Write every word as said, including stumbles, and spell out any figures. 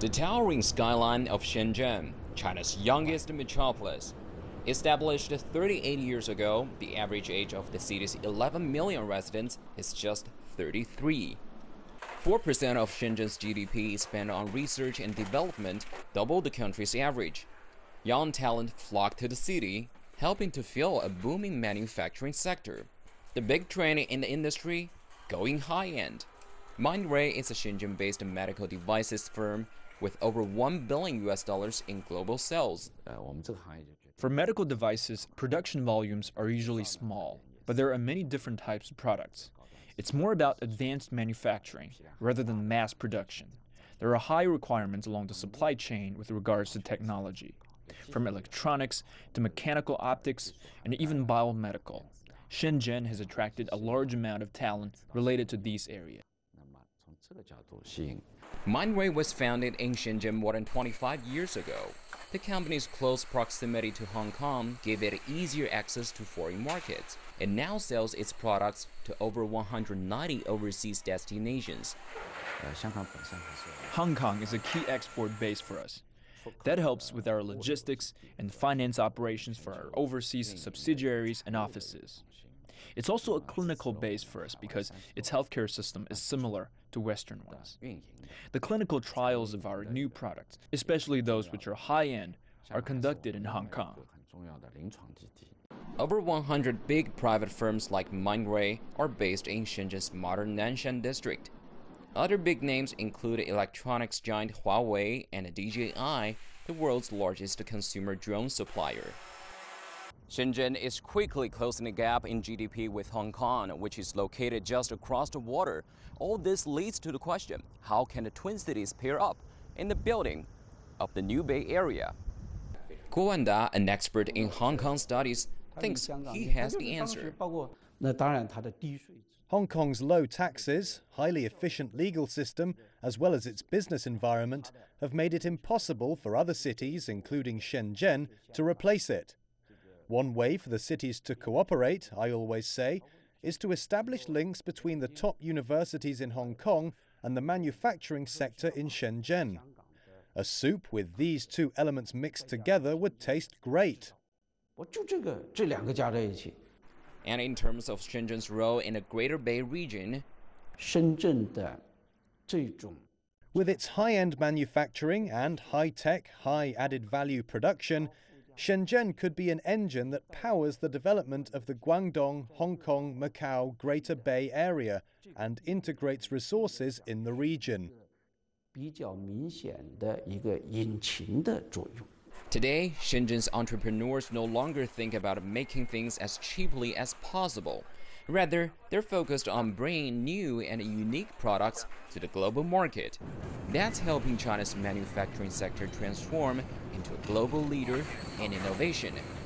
The towering skyline of Shenzhen, China's youngest metropolis. Established thirty-eight years ago, the average age of the city's eleven million residents is just thirty-three. four percent of Shenzhen's G D P is spent on research and development, double the country's average. Young talent flocked to the city, helping to fuel a booming manufacturing sector. The big trend in the industry? Going high-end. MindRay is a Shenzhen-based medical devices firm with over one billion U S dollars in global sales. For medical devices, production volumes are usually small, but there are many different types of products. It's more about advanced manufacturing rather than mass production. There are high requirements along the supply chain with regards to technology, from electronics to mechanical optics and even biomedical. Shenzhen has attracted a large amount of talent related to these areas. MindRay was founded in Shenzhen more than twenty-five years ago. The company's close proximity to Hong Kong gave it easier access to foreign markets. It now sells its products to over one hundred ninety overseas destinations. Hong Kong is a key export base for us. That helps with our logistics and finance operations for our overseas subsidiaries and offices. It's also a clinical base for us because its healthcare system is similar to Western ones. The clinical trials of our new products, especially those which are high-end, are conducted in Hong Kong. Over one hundred big private firms like MindRay are based in Shenzhen's modern Nanshan district. Other big names include electronics giant Huawei and D J I, the world's largest consumer drone supplier. Shenzhen is quickly closing the gap in G D P with Hong Kong, which is located just across the water. All this leads to the question, how can the twin cities pair up in the building of the new Bay Area? Guo Wanda, an expert in Hong Kong studies, thinks he has the answer. Hong Kong's low taxes, highly efficient legal system, as well as its business environment, have made it impossible for other cities, including Shenzhen, to replace it. One way for the cities to cooperate, I always say, is to establish links between the top universities in Hong Kong and the manufacturing sector in Shenzhen. A soup with these two elements mixed together would taste great. And in terms of Shenzhen's role in the Greater Bay region, with its high-end manufacturing and high-tech, high-added-value production, Shenzhen could be an engine that powers the development of the Guangdong, Hong Kong, Macau, Greater Bay Area and integrates resources in the region. Today, Shenzhen's entrepreneurs no longer think about making things as cheaply as possible. Rather, they're focused on bringing new and unique products to the global market. That's helping China's manufacturing sector transform into a global leader in innovation.